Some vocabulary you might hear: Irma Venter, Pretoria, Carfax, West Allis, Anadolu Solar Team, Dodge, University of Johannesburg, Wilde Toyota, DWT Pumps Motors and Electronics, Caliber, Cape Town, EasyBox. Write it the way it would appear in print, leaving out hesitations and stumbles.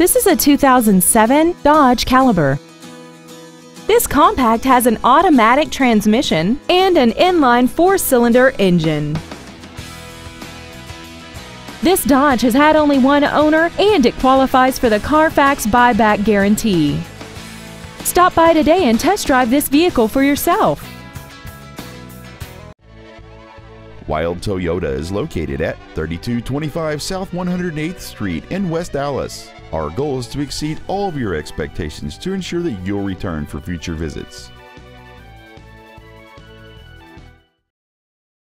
This is a 2007 Dodge Caliber. This compact has an automatic transmission and an inline four-cylinder engine. This Dodge has had only one owner and it qualifies for the Carfax buyback guarantee. Stop by today and test drive this vehicle for yourself. Wilde Toyota is located at 3225 South 108th Street in West Allis. Our goal is to exceed all of your expectations to ensure that you'll return for future visits.